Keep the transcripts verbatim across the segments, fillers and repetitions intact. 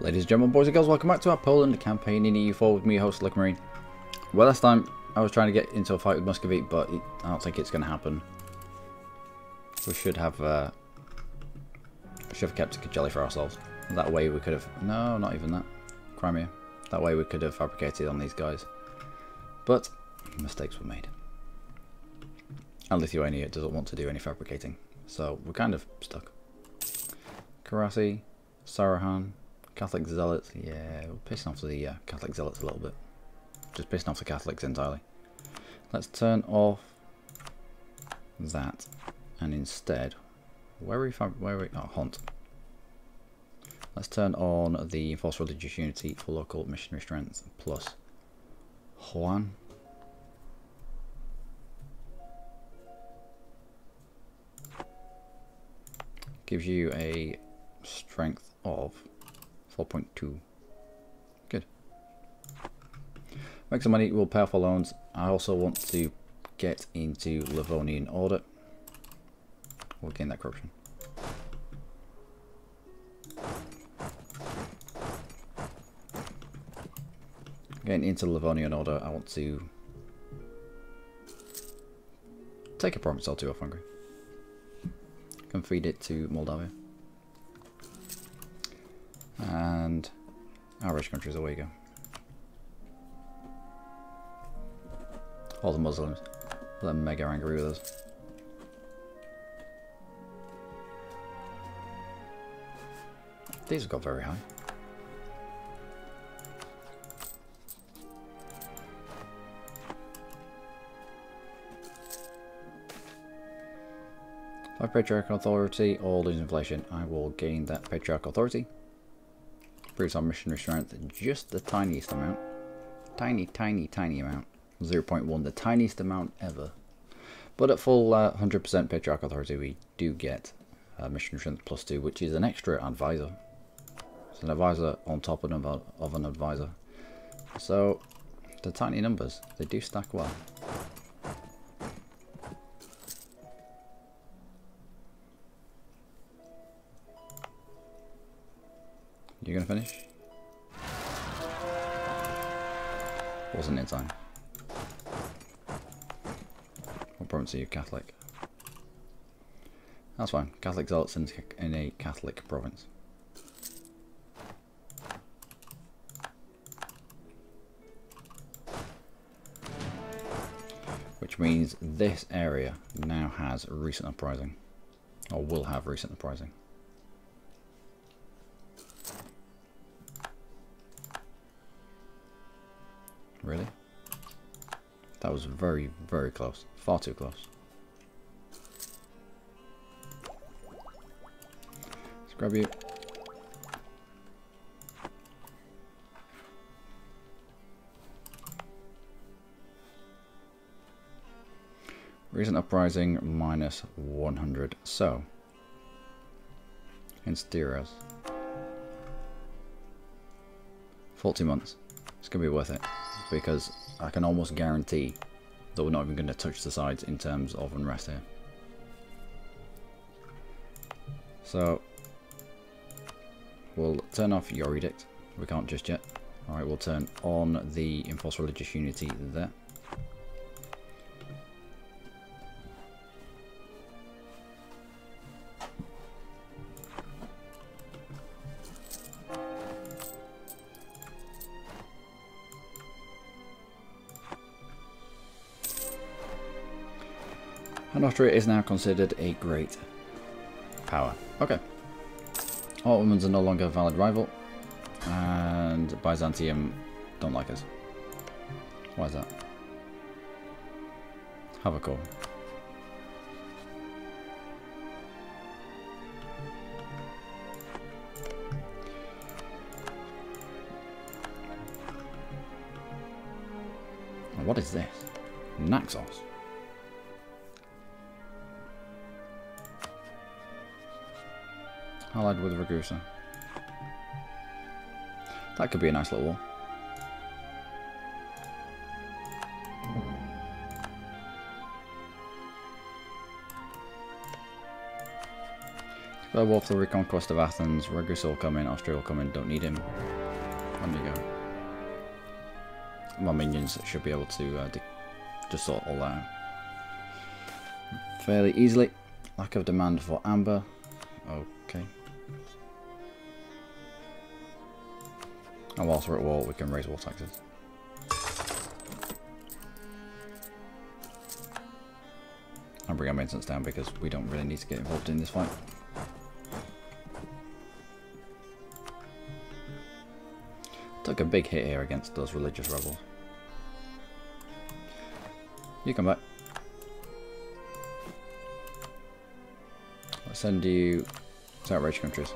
Ladies and gentlemen, boys and girls, welcome back to our Poland campaign in E U four with me, host Lucky Marine. Well, last time I was trying to get into a fight with Muscovy, but it, I don't think it's going to happen. We should have, uh, we should have kept Kajeli for ourselves. That way we could have, no, not even that, Crimea. That way we could have fabricated on these guys. But mistakes were made. And Lithuania doesn't want to do any fabricating. So we're kind of stuck. Karasi, Sarahan, Catholic Zealots. Yeah, we're pissing off the uh, Catholic Zealots a little bit. Just pissing off the Catholics entirely. Let's turn off that. And instead, where are we? Where are we? Oh, Haunt. Let's turn on the Enforced Religious Unity for Local Missionary Strength plus Juan. Gives you a strength of four point two. Good. Make some money, we'll pay off our loans. I also want to get into Livonian Order. We'll gain that corruption. Getting into Livonian Order, I want to take a province or two off Hungary. Can feed it to Moldavia. And our rich countries, away you go. All the Muslims. They're mega angry with us. These have got very high. five Patriarchal Authority or lose inflation. I will gain that Patriarchal Authority. Improves our missionary strength just the tiniest amount. Tiny, tiny, tiny amount. zero point one, the tiniest amount ever. But at full uh, one hundred percent Patriarchal Authority, we do get uh, missionary strength plus two, which is an extra advisor. It's an advisor on top of, number of an advisor. So, the tiny numbers, they do stack well. You're gonna finish? Wasn't in time. What province are you, Catholic? That's fine. Catholic zealots in a Catholic province. Which means this area now has recent uprising. Or will have recent uprising. Really? That was very, very close. Far too close. Let's grab you. Recent uprising minus one hundred. So, in steros. forty months. It's going to be worth it. Because I can almost guarantee that we're not even going to touch the sides in terms of unrest here. So, we'll turn off your edict. We can't just yet. Alright, we'll turn on the Enforced Religious Unity there. And Austria is now considered a great power. Okay. Ottomans are no longer a valid rival. And Byzantium don't like us. Why is that? Have a call. And what is this? Naxos. Allied with Ragusa. That could be a nice little war. Beowulf, the reconquest of Athens. Ragusa will come in. Austria will come in. Don't need him. On you go. My minions should be able to uh, just sort all that out fairly easily. Lack of demand for amber. Okay. And whilst we're at war, we can raise war taxes. And bring our maintenance down because we don't really need to get involved in this fight. Took a big hit here against those religious rebels. You come back. Let's send you to outrage countries.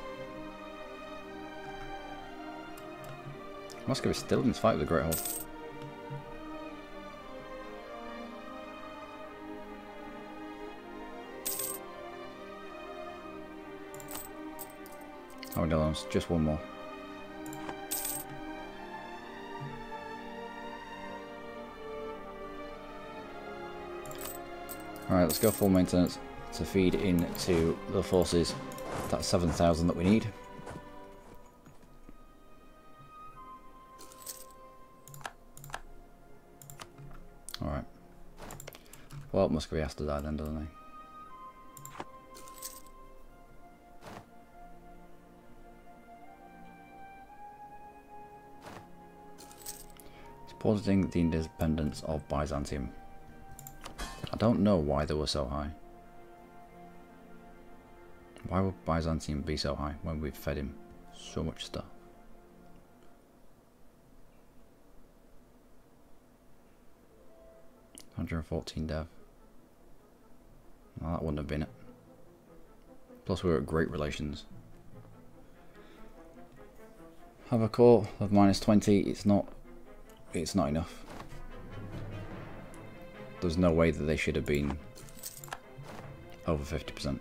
Moscow is still in this fight with the Great Horde. Oh no, just one more. Alright, let's go full maintenance to feed into the forces. That's seven thousand that we need. Alright. Well, Muscovy has to die then, doesn't he? Supporting the independence of Byzantium. I don't know why they were so high. Why would Byzantium be so high when we've fed him so much stuff? one hundred fourteen dev. Well, that wouldn't have been it. Plus we were at great relations. Have a core of minus twenty, it's not it's not enough. There's no way that they should have been over fifty percent.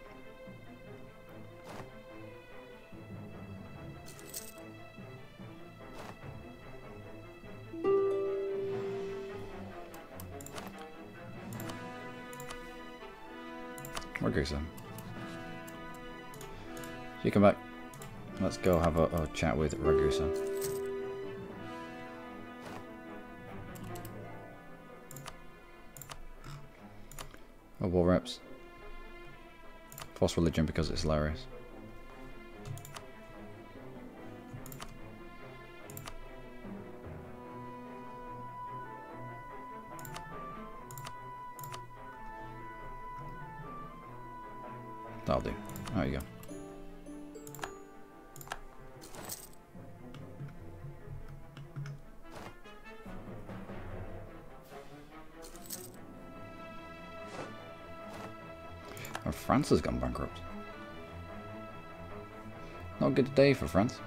Okay, so you come back. Let's go have a, a chat with Ragusa. Oh, war reps. Force religion because it's hilarious. That'll do. There you go. France has gone bankrupt. Not a good day for France.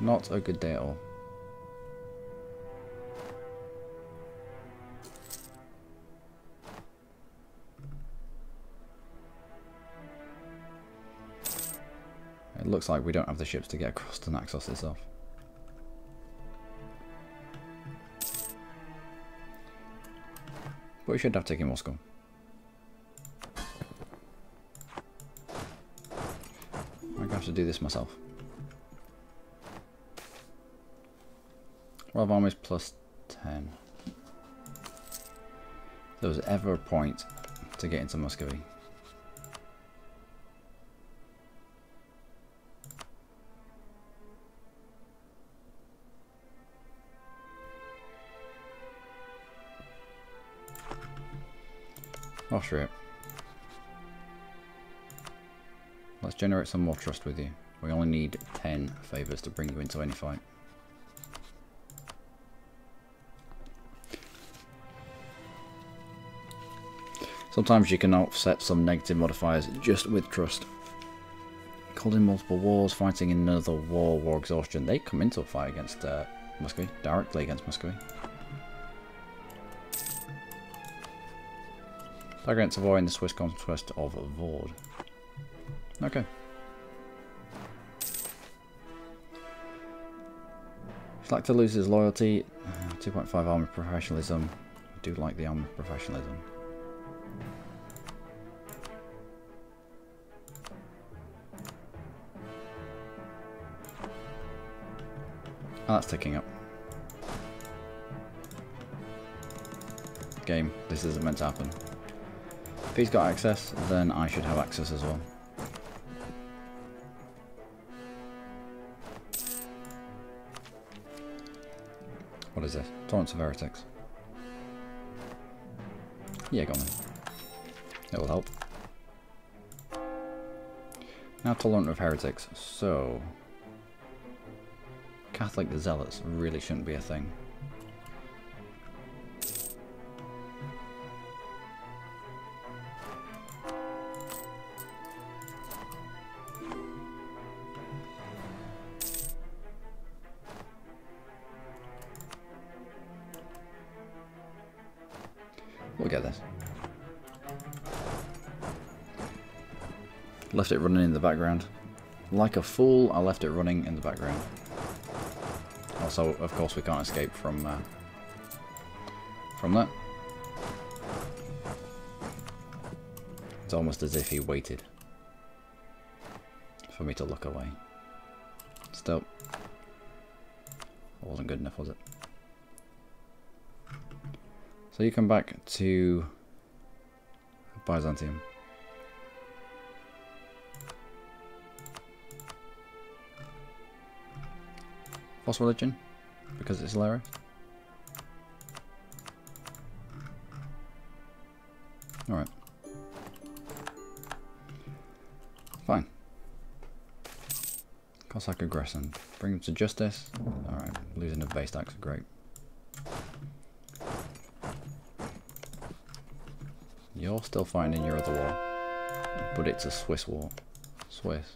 Not a good day at all. It looks like we don't have the ships to get across to Naxos itself. But we should have taken Moscow. I'm going to have to do this myself. Royal Armies plus ten. If there was ever a point to get into Muscovy. Austria. Let's generate some more trust with you. We only need ten favours to bring you into any fight. Sometimes you can offset some negative modifiers just with trust. Called in multiple wars, fighting in another war, war exhaustion. They come into a fight against uh, Muscovy, directly against Muscovy. Target Savoy in the Swiss conquest of Vaud. Okay. He'd like to lose his loyalty. Uh, two point five army professionalism. I do like the army professionalism. Oh, that's ticking up. Game, this isn't meant to happen. If he's got access, then I should have access as well. What is this? Torrents of Heretics. Yeah, go on then. It will help. Now Tolerant of Heretics, so... Catholic the Zealots really shouldn't be a thing. We'll get this. Left it running in the background. Like a fool, I left it running in the background. Also, of course, we can't escape from uh, from that. It's almost as if he waited for me to look away. Still, it wasn't good enough, was it? So you come back to Byzantium. False religion, because it's hilarious. Alright. Fine. Cossack aggression. Bring him to justice. Alright, losing the base tax, great. You're still fighting in your other war. But it's a Swiss war. Swiss.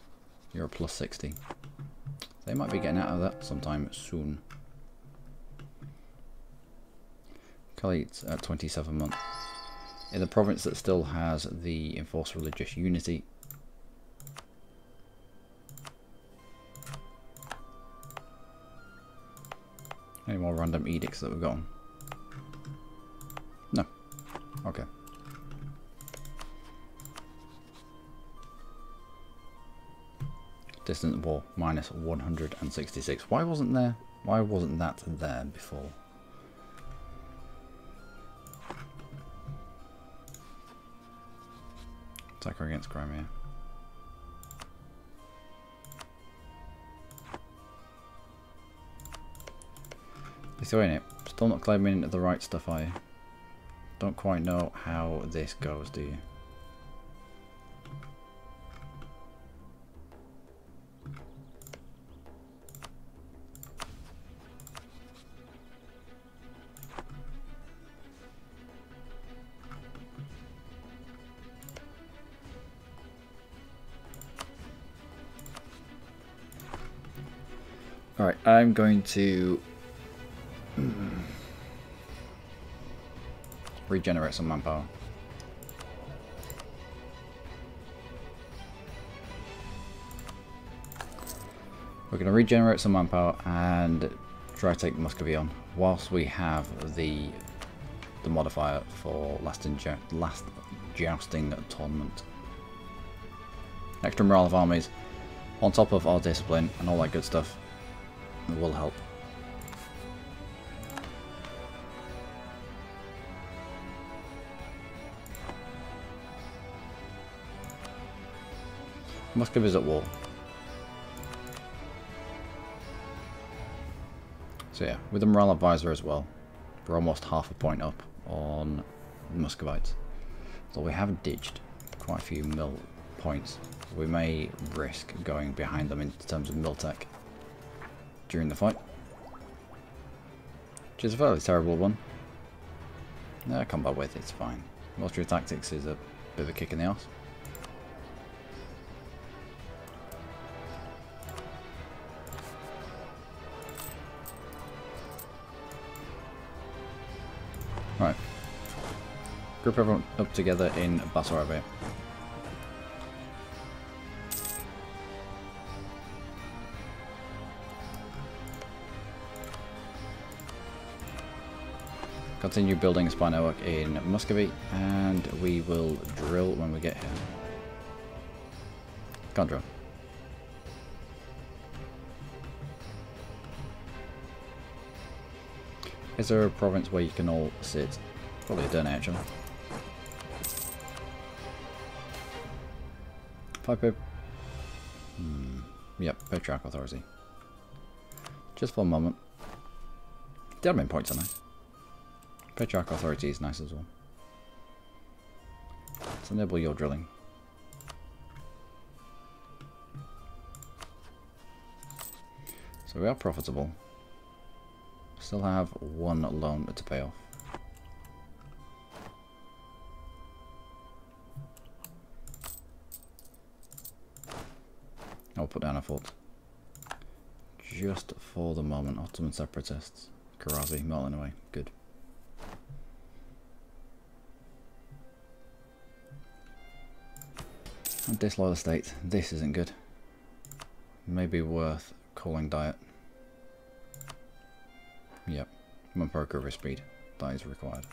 You're a plus sixty. They might be getting out of that sometime soon. Caliphate at twenty-seven months. In the province that still has the enforced religious unity. Any more random edicts that we've gotten? No. Okay. Distant war minus one hundred sixty-six. Why wasn't there? Why wasn't that there before? Attacker against Crimea. Lithuania. Still not claiming the right stuff, are you? Don't quite know how this goes, do you? Alright, I'm going to regenerate some manpower. We're going to regenerate some manpower and try to take Muscovy on, whilst we have the the modifier for last, in, last jousting tournament. Extra morale of armies, on top of our discipline and all that good stuff. Will help. Moscow is at war. So yeah, with the morale advisor as well, we're almost half a point up on Muscovites. So we have ditched quite a few mil points. We may risk going behind them in terms of mil tech during the fight, which is a fairly terrible one. No, combat with it's fine. Military tactics is a bit of a kick in the ass. Right, group everyone up together in Basarabia. Continue building a spy network in Muscovy, and we will drill when we get here. Can't drill. Is there a province where you can all sit? Probably don't actually. Five pip. Hmm. Yep, Patriarch Authority. Just for a moment. The admin points are nice. Patriarch Authority is nice as well. Let's enable your drilling. So we are profitable. Still have one loan to pay off. I'll put down a fort. Just for the moment. Ottoman separatists. Karasi, melting away. Good. And disloyal estate. This isn't good. Maybe worth calling diet. Yep, one progress speed. That is required.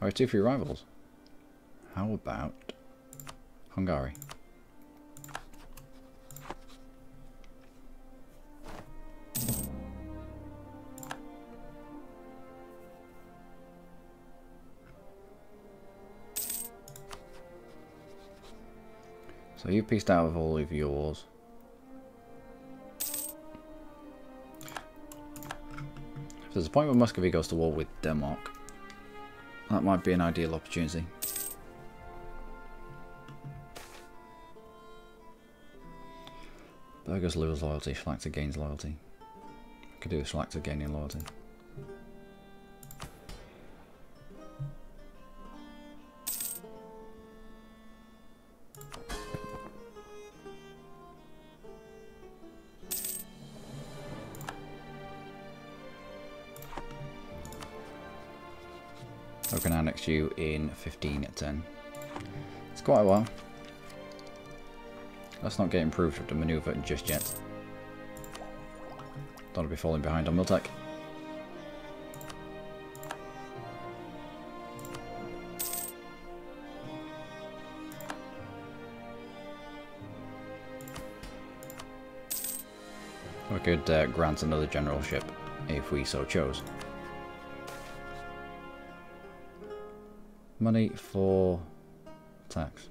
Alright, two free rivals. How about Hungary? So you pieced out of all of your wars. If there's a point where Muscovy goes to war with Denmark, that might be an ideal opportunity. Burgers lose loyalty, Schlachta gains loyalty. I could do with Schlachta gaining loyalty. Can annex you in fifteen ten. It's quite a while. Let's not get improved with the maneuver just yet. Don't want to be falling behind on Miltech. We could uh, grant another generalship if we so chose. Money for tax.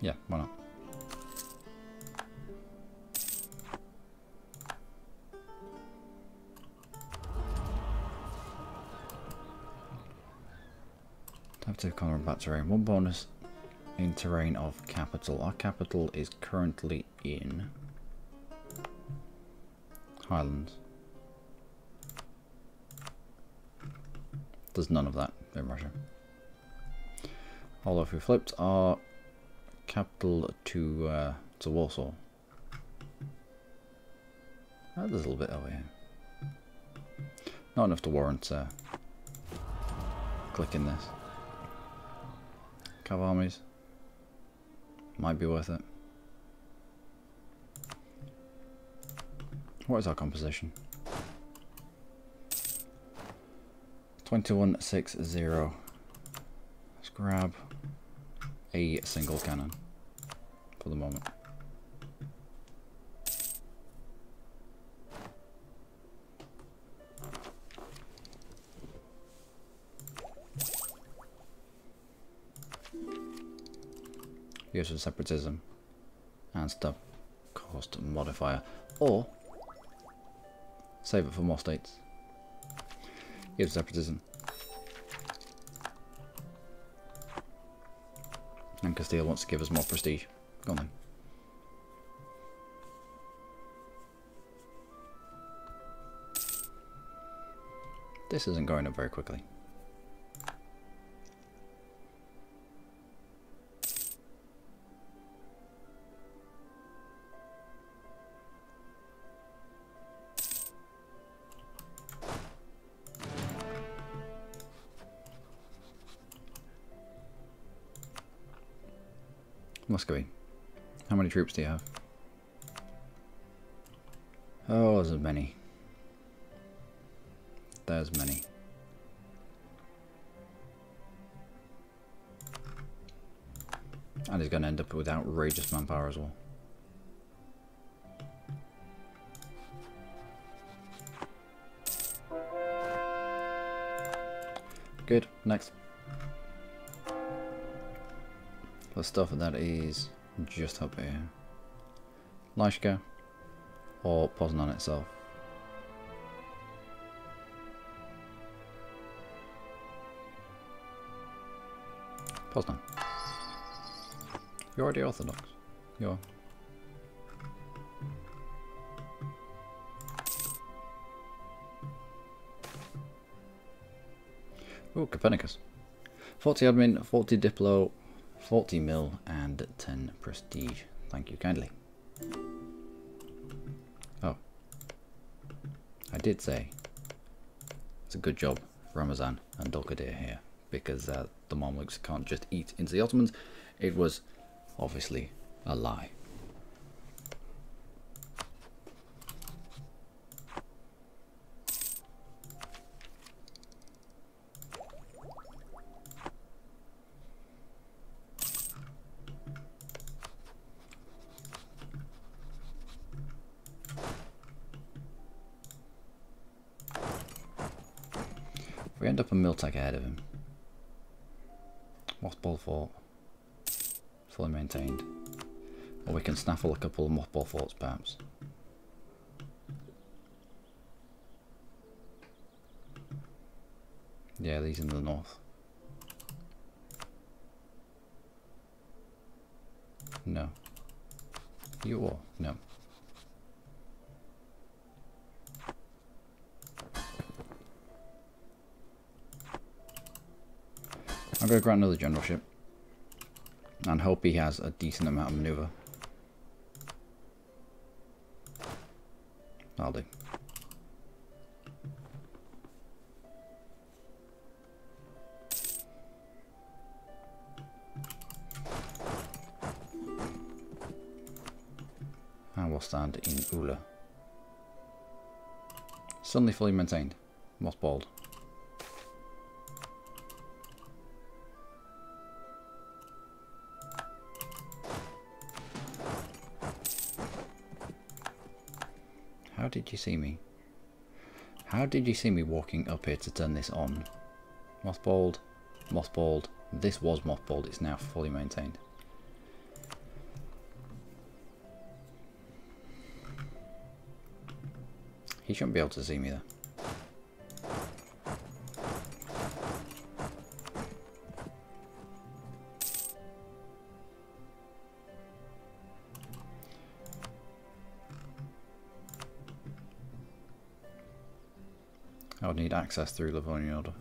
Yeah, why not? Type two combat terrain. One bonus in terrain of capital. Our capital is currently in Highlands. There's none of that in Russia. Although if we flipped our capital to uh, to Warsaw, oh, there's a little bit over here. Not enough to warrant uh, clicking this. Cav armies might be worth it. What is our composition? twenty-one sixty. Let's grab a single cannon for the moment. Use of separatism and stuff. Cost modifier. Or save it for more states. Here's separatism. And Castile wants to give us more prestige. Go on then. This isn't going up very quickly. Muscovy. How many troops do you have? Oh, there's many. There's many. And he's going to end up with outrageous manpower as well. Good, next. The stuff that is just up here. Lashka or Poznan itself. Poznan. You're already Orthodox. You are. Ooh, Copernicus. forty admin, forty diplo, forty mil, and ten prestige. Thank you kindly. Oh. I did say it's a good job for Ramazan and Dulkadir here, because uh, the Mamluks can't just eat into the Ottomans. It was obviously a lie. We end up a Miltech ahead of him. Mothball fort. Fully maintained. Or we can snaffle a couple of mothball forts perhaps. Yeah, these in the north. No. You are? No. I'm going to grant another generalship and hope he has a decent amount of manoeuvre. That'll do. And we'll stand in Ula. Suddenly fully maintained. Mothballed. How did you see me? How did you see me walking up here to turn this on? Mothballed, mothballed, this was mothballed, it's now fully maintained. He shouldn't be able to see me there. I would need access through Livonian Order.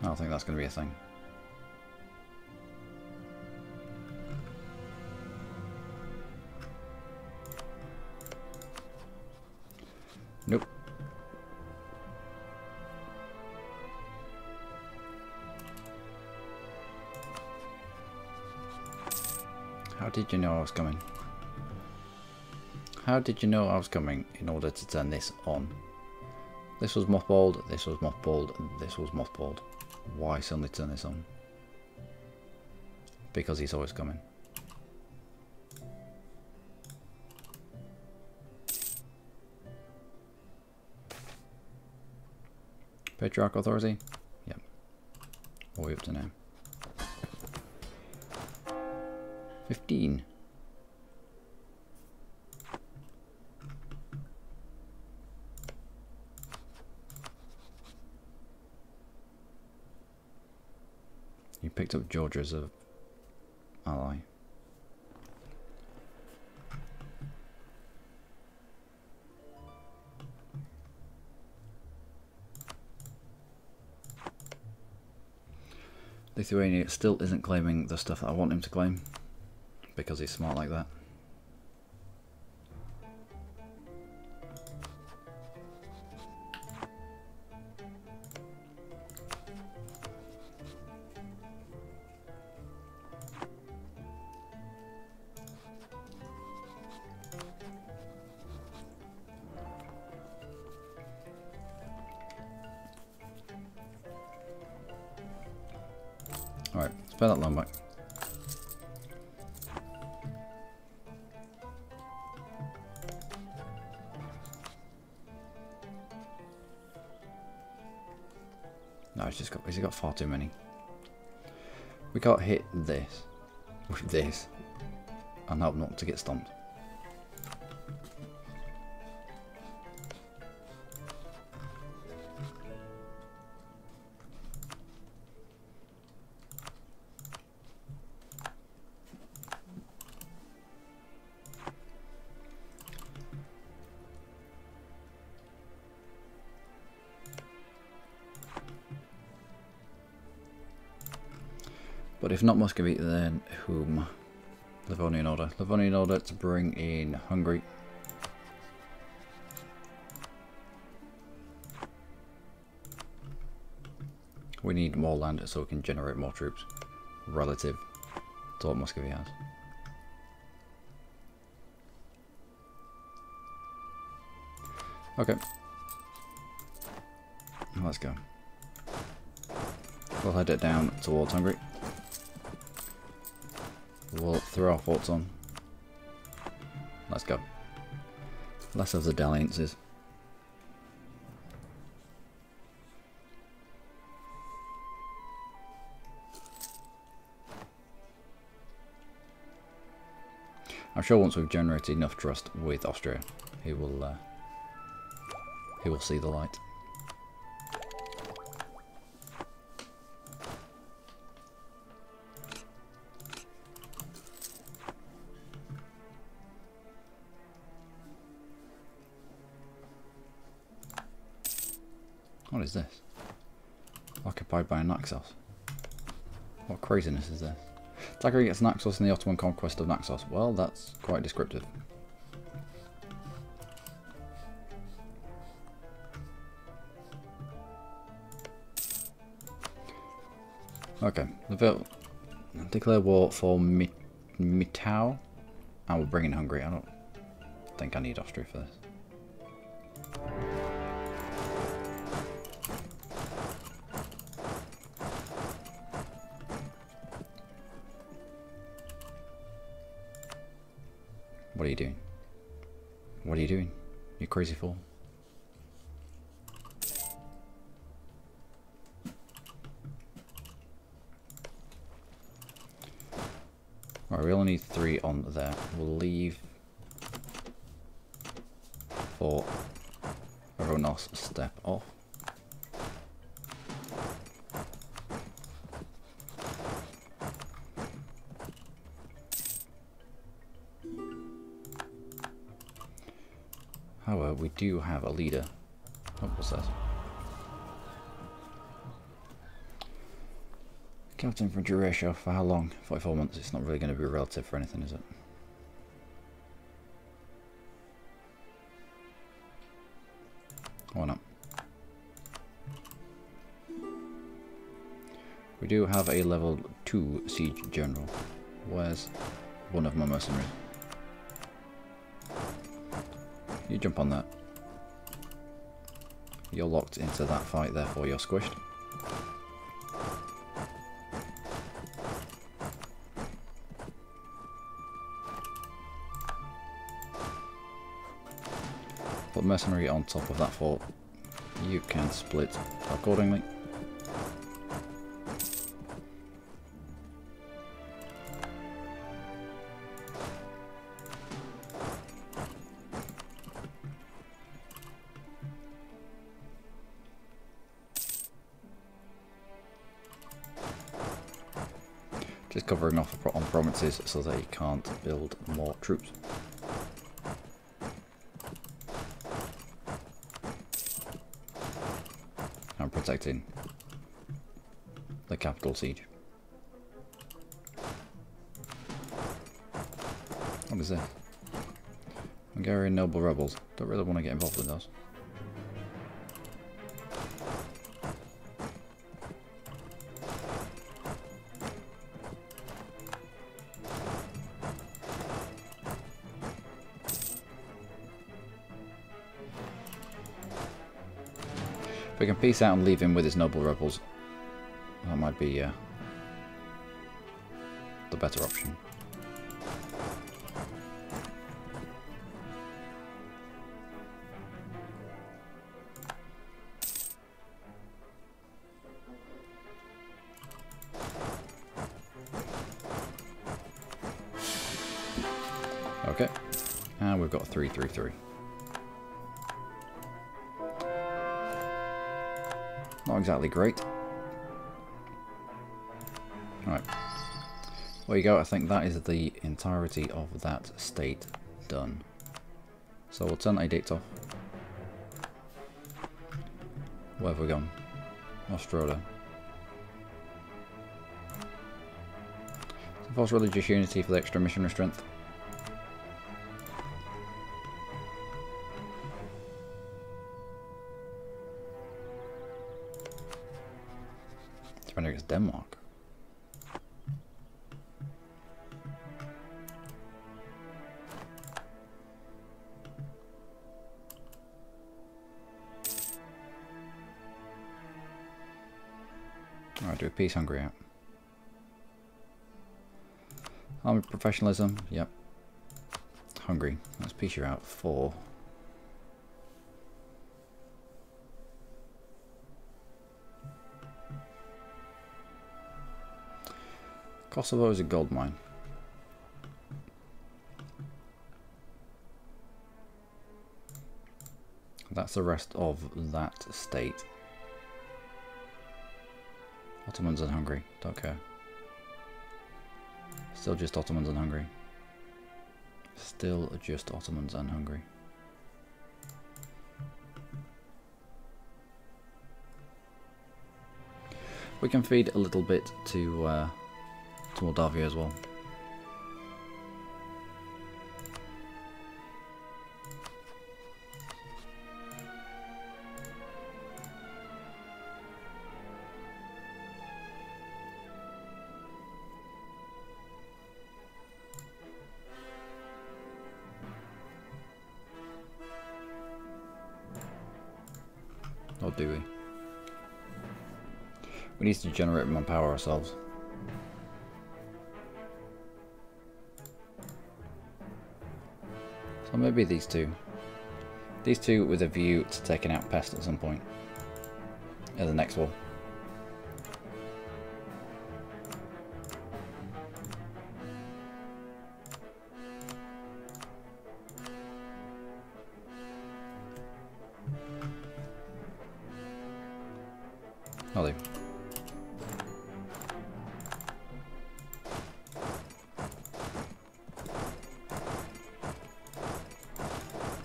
I don't think that's going to be a thing. Nope. How did you know I was coming? How did you know I was coming in order to turn this on? This was mothballed, this was mothballed, this was mothballed. Why suddenly turn this on? Because he's always coming. Patriarch authority? Yep. All the way up to now. fifteen. You picked up Georgia as an ally. Lithuania still isn't claiming the stuff that I want him to claim, because he's smart like that. Alright, let's pay that land back. No, he's just got, he's got far too many. We can't hit this with this and hope not to get stomped. But if not Muscovy, then whom? Livonian Order. Livonian Order to bring in Hungary. We need more land so we can generate more troops. Relative to what Muscovy has. Okay. Let's go. We'll head it down towards Hungary. We'll throw our forts on. Let's go. Less of the dalliances. I'm sure once we've generated enough trust with Austria, he will uh, he will see the light. What is this? Occupied by Naxos. What craziness is this? Thackeray gets Naxos in the Ottoman conquest of Naxos. Well, that's quite descriptive. Okay, declare war for Mi Mitau, and we'll bring in Hungary. I don't think I need Austria for this. What are you doing? What are you doing? You crazy fool. Alright, we only need three on there. We'll leave for everyone else to step off. However, we do have a leader. Oh, what's that? Cavalry infantry ratio for how long? forty-four months. It's not really going to be relative for anything, is it? Why not? We do have a level two siege general. Where's one of my mercenaries? You jump on that. You're locked into that fight, therefore you're squished. Put mercenary on top of that fort. You can split accordingly. Just covering off on provinces so that you can't build more troops. I'm protecting the capital siege. What is that? Hungarian noble rebels. Don't really want to get involved with those. If we can peace out and leave him with his noble rebels, that might be uh, the better option. Okay, and we've got three, three, three. Not exactly great. Alright, there you go. I think that is the entirety of that state done. So we'll turn Edict off. Where have we gone? Ostroda. Enforce religious unity for the extra missionary strength. Surrender against Denmark. Alright, do a peace hungry out. Army professionalism, yep. Hungry. Let's peace you out for. Kosovo is a gold mine. That's the rest of that state. Ottomans and Hungary, don't care. Still just Ottomans and Hungary. Still just Ottomans and Hungary. We can feed a little bit to uh, to Moldavia as well. Or do we? We need to generate manpower ourselves. So maybe these two. These two with a view to taking out pests at some point. At the next wall. I'll do.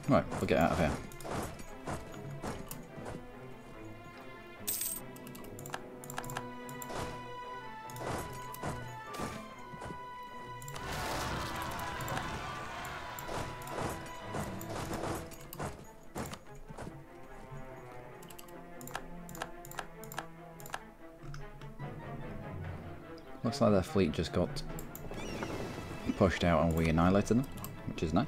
Right, we'll get out of here. Looks like their fleet just got pushed out and we annihilated them, which is nice.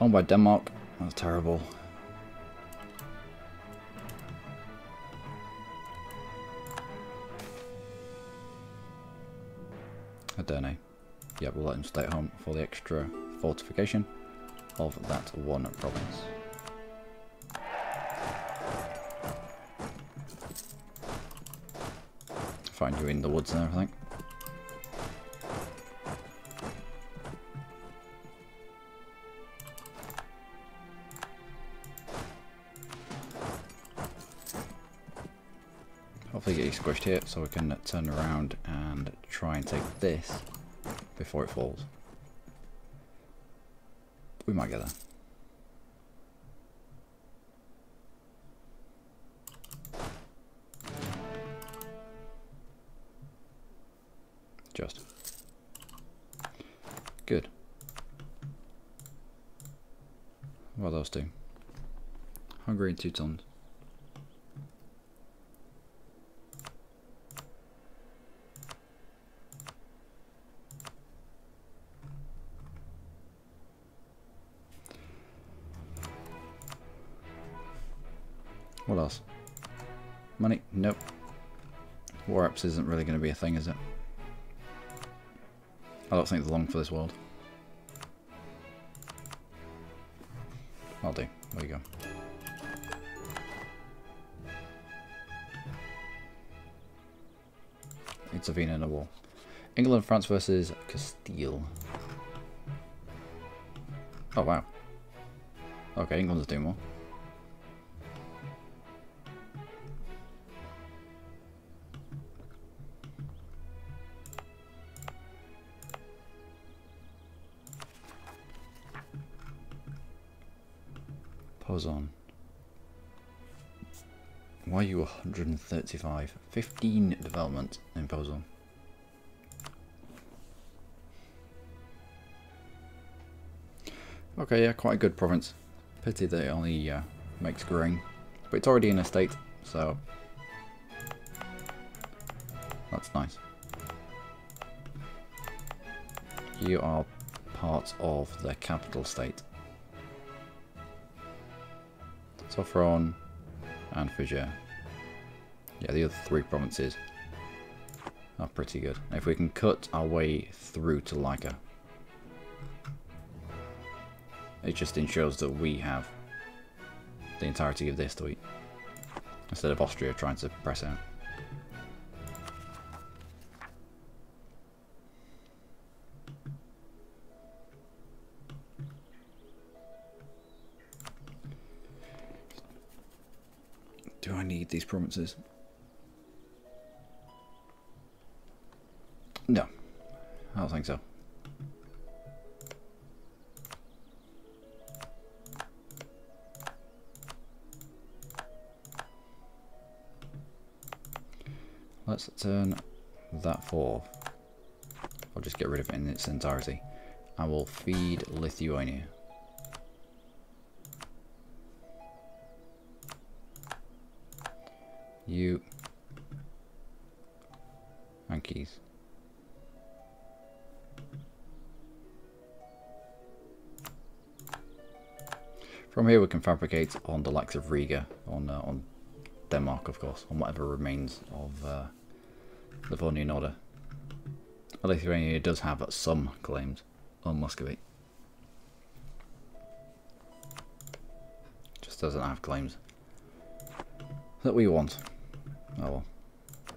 Owned by Denmark, that's terrible. I don't know. Yeah, we'll let them stay at home for the extra fortification of that one province. Find you in the woods and everything. Hopefully get you squished here so we can turn around and try and take this before it falls. We might get there. Just. Good. What else do? Hungry and Teutons. What else? Money? Nope. War apps isn't really going to be a thing, is it? I don't think it's long for this world. I'll do. There you go. Intervene in a war. England, France versus Castile. Oh wow. Okay, England's doing more. Pause on. Why are you one hundred thirty-five? fifteen development in pause on. Okay, yeah, quite a good province. Pity that it only uh, makes grain. But it's already in a state, so that's nice. You are part of the capital state. Sofron and Fajr. Yeah, the other three provinces are pretty good. If we can cut our way through to Lyca. It just ensures that we have the entirety of this to eat, instead of Austria trying to press out. Do I need these provinces? No, I don't think so. Let's turn that for. I'll just get rid of it in its entirety. I will feed Lithuania. You and keys. From here we can fabricate on the likes of Riga, on uh, on Denmark, of course, on whatever remains of. Uh, Livonian Order. Lithuania does have some claims on Muscovy. Just doesn't have claims that we want. Oh well.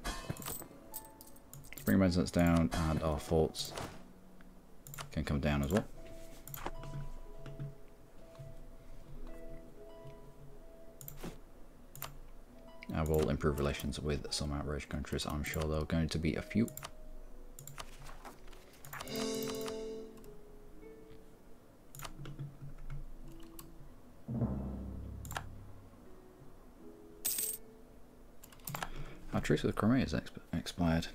Let's bring residents down, and our forts can come down as well. I will improve relations with some outraged countries. I'm sure there are going to be a few. Our truce with Crimea is exp expired.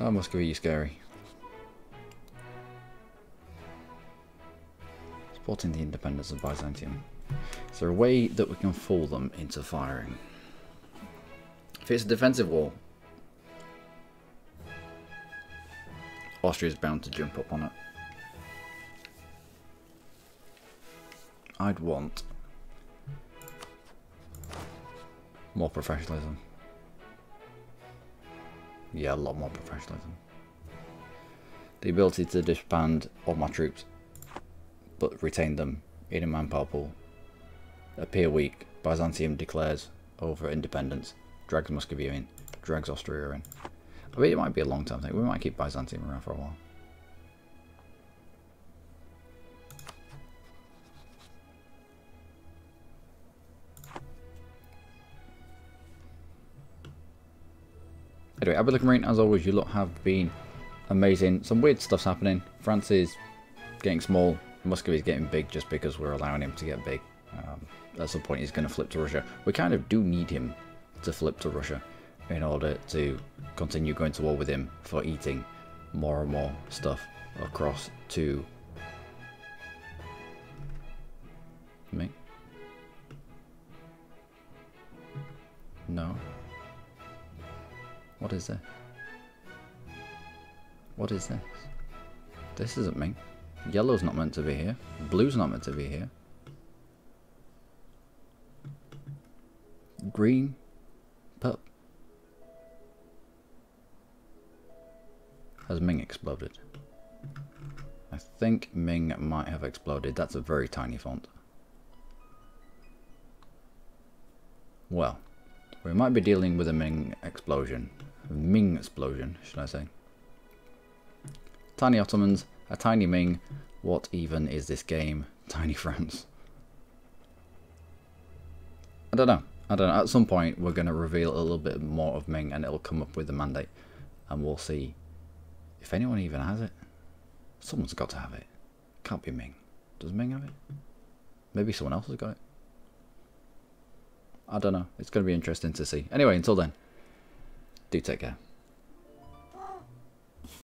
Oh, Muscovy, you scary. Supporting the independence of Byzantium. Is there a way that we can fool them into firing? If it's a defensive wall, Austria is bound to jump up on it. I'd want more professionalism. Yeah, a lot more professionalism. The ability to disband all my troops, but retain them in a manpower pool. Appear weak. Byzantium declares over independence. Drags Muscovy in. Drags Austria in. I mean, it might be a long term thing. We might keep Byzantium around for a while. Anyway, I've been Lucky Marine. As always, you lot have been amazing. Some weird stuff's happening. France is getting small. Muscovy's getting big just because we're allowing him to get big. Um, at some point he's going to flip to Russia. We kind of do need him to flip to Russia in order to continue going to war with him for eating more and more stuff across to me. No. What is this? What is this? This isn't Ming. Yellow's not meant to be here. Blue's not meant to be here. green pup. Has Ming exploded? I think Ming might have exploded. That's a very tiny font. Well, we might be dealing with a Ming explosion. Ming explosion, should I say. Tiny Ottomans, a tiny Ming. What even is this game? Tiny France. I don't know. I don't know. At some point, we're going to reveal a little bit more of Ming and it'll come up with the mandate. And we'll see if anyone even has it. Someone's got to have it. Can't be Ming. Does Ming have it? Maybe someone else has got it. I don't know. It's going to be interesting to see. Anyway, until then, do take care.